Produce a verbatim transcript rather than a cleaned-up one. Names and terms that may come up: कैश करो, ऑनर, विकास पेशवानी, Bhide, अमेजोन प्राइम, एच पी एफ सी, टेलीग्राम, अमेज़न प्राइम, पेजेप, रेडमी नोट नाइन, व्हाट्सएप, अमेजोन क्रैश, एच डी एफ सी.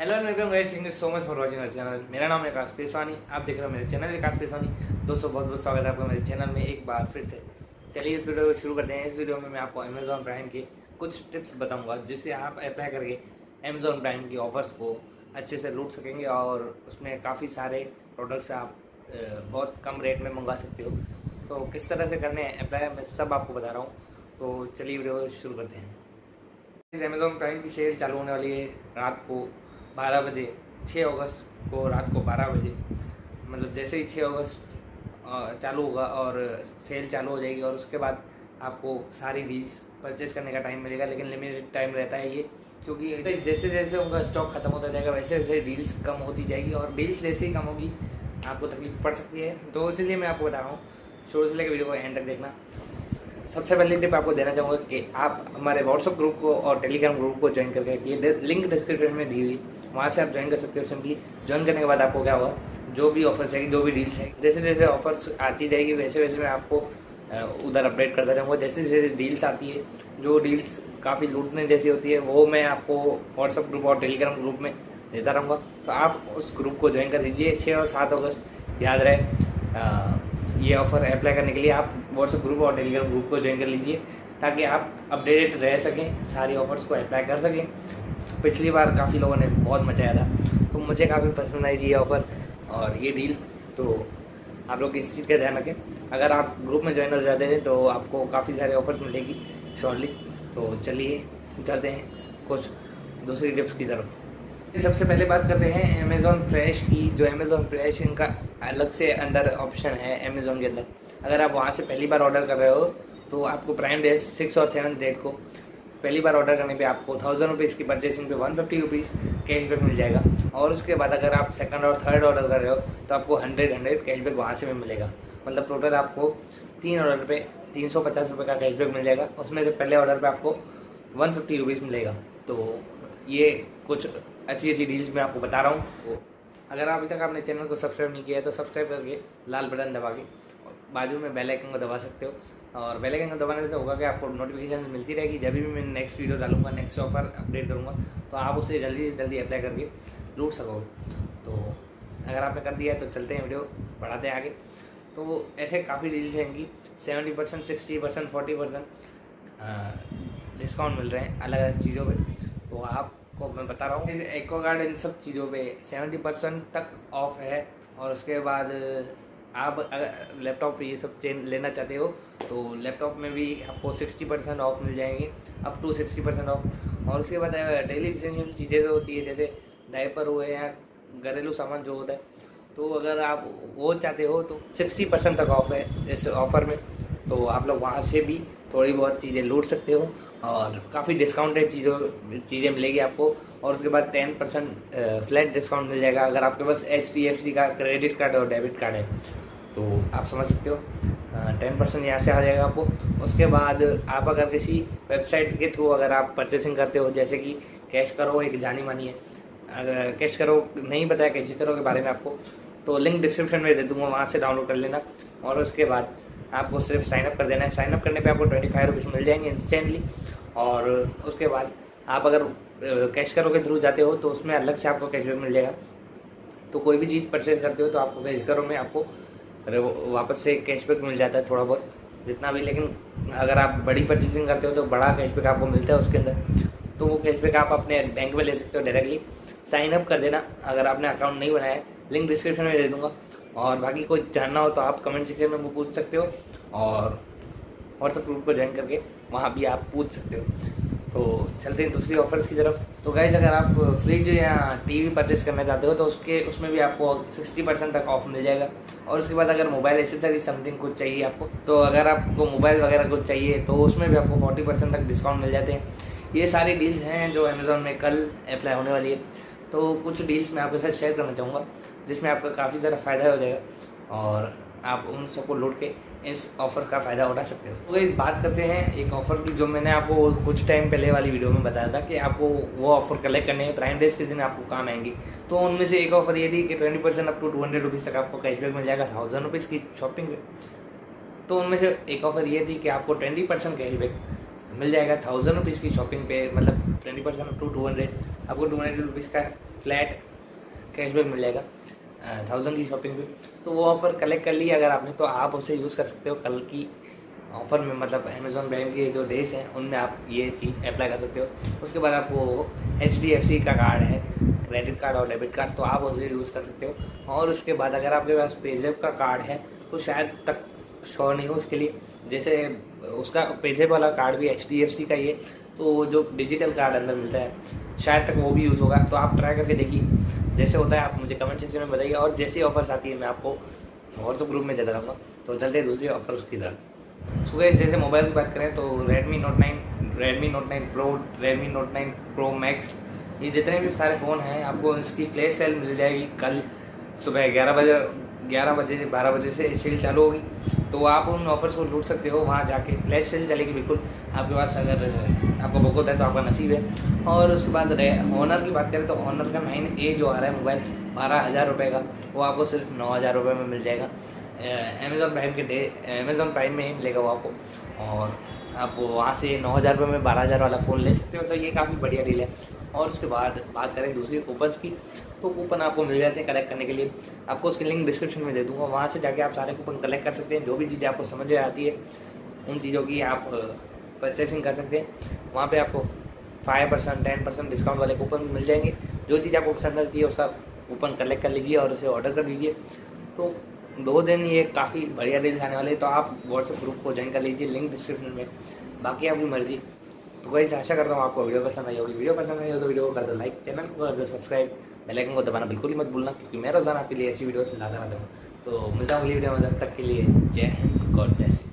Hello and welcome guys, thank you so much for watching our channel. मेरा नाम है विकास पेशवानी, आप देख रहे हो मेरे चैनल विकास पेशवानी। दोस्तों बहुत बहुत स्वागत है आपका मेरे चैनल में एक बार फिर से। चलिए इस वीडियो को शुरू करते हैं। इस वीडियो में मैं आपको अमेजोन प्राइम की कुछ टिप्स बताऊंगा जिससे आप अप्लाई करके अमेजोन प्राइम की ऑफर्स को अच्छे से लूट सकेंगे और उसमें काफ़ी सारे प्रोडक्ट्स आप बहुत कम रेट में मंगवा सकते हो। तो किस तरह से करने हैं अप्लाई मैं सब आपको बता रहा हूँ। तो चलिए वीडियो शुरू करते हैं। अमेजोन प्राइम की सेल चालू होने वाली है रात को बारह बजे, छह अगस्त को रात को बारह बजे, मतलब जैसे ही छह अगस्त चालू होगा और सेल चालू हो जाएगी। और उसके बाद आपको सारी रील्स परचेस करने का टाइम मिलेगा, लेकिन लिमिटेड टाइम रहता है ये, क्योंकि जैसे जैसे उनका स्टॉक ख़त्म होता जाएगा वैसे वैसे रील्स कम होती जाएगी और रील्स जैसे ही कम होगी आपको तकलीफ पड़ सकती है। तो इसीलिए मैं आपको बता रहा हूँ, शुरू से लेकर वीडियो को एंड तक देखना। सबसे पहले टिप आपको देना चाहूँगा कि आप हमारे व्हाट्सएप ग्रुप को और टेलीग्राम ग्रुप को ज्वाइन करके ये लिंक डिस्क्रिप्शन में दी हुई, वहाँ से आप ज्वाइन कर सकते हो। सिंपली ज्वाइन करने के बाद आपको क्या होगा, जो भी ऑफर्स है, जो भी डील्स है, जैसे जैसे ऑफर्स आती जाएगी वैसे वैसे मैं आपको उधर अपडेट करता जाऊँगा। जैसे जैसे डील्स आती है, जो डील्स काफ़ी लूटने जैसी होती है, वो मैं आपको व्हाट्सएप ग्रुप और टेलीग्राम ग्रुप में देता रहूँगा। तो आप उस ग्रुप को ज्वाइन कर दीजिए। छः और सात अगस्त याद रहे, ये ऑफ़र अप्लाई करने के लिए आप व्हाट्सएप ग्रुप और टेलीग्राम ग्रुप को ज्वाइन कर लीजिए ताकि आप अपडेटेड रह सकें, सारी ऑफर्स को अप्लाई कर सकें। पिछली बार काफ़ी लोगों ने बहुत मचाया था, तो मुझे काफ़ी पसंद आई ये ऑफ़र और ये डील। तो आप लोग इस चीज़ का ध्यान रखें। अगर आप ग्रुप में ज्वाइन हो जाते हैं तो आपको काफ़ी सारे ऑफर्स मिलेगी शॉर्टली। तो चलिए चलते हैं कुछ दूसरी टिप्स की तरफ। सबसे पहले बात करते हैं अमेजोन क्रैश की। जो अमेजोन क्रैश, इनका अलग से अंदर ऑप्शन है अमेजोन के अंदर। अगर आप वहाँ से पहली बार ऑर्डर कर रहे हो तो आपको प्राइम डे सिक्स और सेवन डेट को पहली बार ऑर्डर करने पे आपको थाउजेंड रुपीज़ की परचेसिंग पे वन फिफ्टी रुपीज़ कैशबैक मिल जाएगा। और उसके बाद अगर आप सेकंड और थर्ड ऑर्डर कर रहे हो तो आपको हंड्रेड हंड्रेड कैशबैक वहाँ से भी मिलेगा। मतलब टोटल आपको तीन ऑर्डर पे तीन सौ पचास रुपये का कैशबैक मिल जाएगा। उसमें से पहले ऑर्डर पर आपको वन फिफ्टी रुपीज़ मिलेगा। तो ये कुछ अच्छी अच्छी डील्स मैं आपको बता रहा हूँ। अगर अभी तक आपने चैनल को सब्सक्राइब नहीं किया है तो सब्सक्राइब करके लाल बटन दबा के बाजू में बेल आइकन को दबा सकते हो। और बेल आइकन को दबाने से होगा कि आपको नोटिफिकेशन मिलती रहेगी जब भी मैं नेक्स्ट वीडियो डालूंगा, नेक्स्ट ऑफर अपडेट करूँगा, तो आप उसे जल्दी से जल्दी अप्लाई करके लूट सकोगे। तो अगर आपने कर दिया है तो चलते हैं, वीडियो बढ़ाते हैं आगे। तो ऐसे काफ़ी डील्स हैं कि seventy percent sixty percent forty percent discount मिल रहे हैं अलग अलग चीज़ों पर। तो आप को मैं बता रहा हूँ, एको गार्ड इन सब चीज़ों पे सत्तर परसेंट तक ऑफ है। और उसके बाद आप अगर लैपटॉप ये सब चेन लेना चाहते हो तो लैपटॉप में भी आपको साठ परसेंट ऑफ मिल जाएंगे, अप टू साठ परसेंट ऑफ। और उसके बाद डेली इसेंशियल चीज़ें जो होती है जैसे डायपर हुए या घरेलू सामान जो होता है, तो अगर आप वो चाहते हो तो साठ परसेंट तक ऑफ है इस ऑफ़र में। तो आप लोग वहाँ से भी थोड़ी बहुत चीज़ें लूट सकते हो और काफ़ी डिस्काउंटेड चीज़ों चीज़ें मिलेगी आपको। और उसके बाद टेन परसेंट फ्लैट डिस्काउंट मिल जाएगा अगर आपके पास एच पी एफ सी का क्रेडिट कार्ड और डेबिट कार्ड है, तो आप समझ सकते हो टेन परसेंट यहाँ से आ जाएगा आपको। उसके बाद आप अगर किसी वेबसाइट के थ्रू अगर आप परचेसिंग करते हो, जैसे कि कैश करो एक जानी मानी है, अगर कैश करो नहीं बताया कैश करो के बारे में आपको, तो लिंक डिस्क्रिप्शन में दे दूँगा, वहाँ से डाउनलोड कर लेना। और उसके बाद आपको सिर्फ साइनअप कर देना है। साइनअप करने पे आपको ट्वेंटी फाइव रुपीज़ मिल जाएंगे इंस्टेंटली। और उसके बाद आप अगर कैश करो के थ्रू जाते हो तो उसमें अलग से आपको कैशबैक मिल जाएगा। तो कोई भी चीज़ परचेज करते हो तो आपको कैश करो में आपको वापस से कैशबैक मिल जाता है थोड़ा बहुत जितना भी। लेकिन अगर आप बड़ी परचेसिंग करते हो तो बड़ा कैशबैक आपको मिलता है उसके अंदर। तो वो कैशबैक आप अपने बैंक में ले सकते हो डायरेक्टली। साइनअप कर देना अगर आपने अकाउंट नहीं बनाया है, लिंक डिस्क्रिप्शन में दे दूँगा। और बाकी कोई जानना हो तो आप कमेंट सेक्शन में वो पूछ सकते हो और व्हाट्सएप ग्रुप को ज्वाइन करके वहाँ भी आप पूछ सकते हो। तो चलते हैं दूसरी ऑफर्स की तरफ। तो गाइस अगर आप फ्रिज या टीवी परचेस करना चाहते हो तो उसके उसमें भी आपको साठ परसेंट तक ऑफ मिल जाएगा। और उसके बाद अगर मोबाइल एसेसरी समथिंग कुछ चाहिए आपको, तो अगर आपको मोबाइल वगैरह कुछ चाहिए तो उसमें भी आपको चालीस परसेंट तक डिस्काउंट मिल जाते हैं। ये सारी डील्स हैं जो अमेज़ॉन में कल अप्लाई होने वाली है। तो कुछ डील्स मैं आपके साथ शेयर करना चाहूँगा जिसमें आपका काफ़ी ज़्यादा फ़ायदा हो जाएगा और आप उन सबको लूट के इस ऑफ़र का फ़ायदा उठा सकते हो। तो इस बात करते हैं एक ऑफ़र की जो मैंने आपको कुछ टाइम पहले वाली वीडियो में बताया था कि आपको वो ऑफ़र कलेक्ट करने हैं प्राइम डेज के दिन आपको काम आएंगी। तो उनमें से एक ऑफ़र ये थी कि twenty percent up to two hundred rupees तक आपको कैशबैक मिल जाएगा थाउजेंड रुपीज़ की शॉपिंग पे। तो उनमें से एक ऑफ़र ये थी कि आपको ट्वेंटी परसेंट कैशबैक मिल जाएगा थाउजेंड रुपीज़ की शॉपिंग पे, मतलब twenty percent up to two hundred आपको टू हंड्रेड रुपीज़ का फ्लैट कैशबैक मिल जाएगा थाउजेंड की शॉपिंग पे। तो वो ऑफ़र कलेक्ट कर लिया अगर आपने तो आप उसे यूज़ कर सकते हो कल की ऑफ़र में, मतलब अमेजोन प्राइम के जो डेज हैं उनमें आप ये चीज़ अप्लाई कर सकते हो। उसके बाद आपको एच डी एफ सी का कार्ड है, क्रेडिट कार्ड और डेबिट कार्ड, तो आप उसे यूज़ कर सकते हो। और उसके बाद अगर आपके पास पेजेप का कार्ड है तो शायद तक श्योर नहीं हो उसके लिए, जैसे उसका पेजेप वाला कार्ड भी एच डी एफ सी का ही है, तो जो डिजिटल कार्ड अंदर मिलता है शायद तक वो भी यूज़ होगा। तो आप ट्राई करके देखिए, जैसे होता है आप मुझे कमेंट सेक्शन में बताइए, और जैसे ऑफर्स आती है मैं आपको व्हाट्सएप ग्रुप में देता रहूँगा। तो चलते हैं दूसरी ऑफर उसकी तरफ। सो गाइस, जैसे मोबाइल की बात करें तो रेडमी नोट नाइन, रेडमी नोट नाइन Pro, रेडमी नोट नाइन Pro max, ये जितने भी सारे फ़ोन हैं आपको इसकी फ्लैश सेल मिल जाएगी कल सुबह ग्यारह बजे ग्यारह बजे से बारह बजे से सेल चालू होगी। तो आप उन ऑफर्स को लूट सकते हो, वहाँ जाके फ्लैश सेल चलेगी बिल्कुल आपके पास, अगर आपको बहुत है तो आपका नसीब है। और उसके बाद ऑनर की बात करें तो ऑनर का नाइन ए जो आ रहा है मोबाइल बारह हज़ार रुपये का, वो आपको सिर्फ नौ हज़ार रुपये में मिल जाएगा। अमेज़ोन प्राइम के डे अमेज़ोन प्राइम में ही मिलेगा वो आपको, और आप वहाँ से नौ हज़ार रुपये में बारह हज़ार वाला फ़ोन ले सकते हो। तो ये काफ़ी बढ़िया डील है। और उसके बाद बात करें दूसरी कूपन्स की, तो कूपन आपको मिल जाते हैं कलेक्ट करने के लिए, आपको उसकी लिंक डिस्क्रिप्शन में दे दूँगा, वहाँ से जाके आप सारे कूपन कलेक्ट कर सकते हैं। जो भी चीज़ें आपको समझ में आती है उन चीज़ों की आप परचेसिंग कर सकते हैं, वहाँ पर आपको five percent ten percent discount वाले कूपन मिल जाएंगे। जो चीज़ आपको पसंद आती है उसका कूपन कलेक्ट कर लीजिए और उसे ऑर्डर कर दीजिए। तो दो दिन ये काफ़ी बढ़िया डील्स आने वाले, तो आप व्हाट्सएप ग्रुप को ज्वाइन कर लीजिए, लिंक डिस्क्रिप्शन में, बाकी आपकी मर्जी। तो वैसे आशा करता हूँ आपको वीडियो पसंद आई होगी, वीडियो पसंद आई हो तो वीडियो को कर दो लाइक, चैनल को कर दो सब्सक्राइब, बेल आइकन को दबाना बिल्कुल ही मत भूलना, क्योंकि मैं रोजाना आपके लिए ऐसी वीडियोस लाता रहता हूँ। तो मिलता हूँ अगली वीडियो में, तब तक के लिए जय हिंद, गॉड ब्लेस।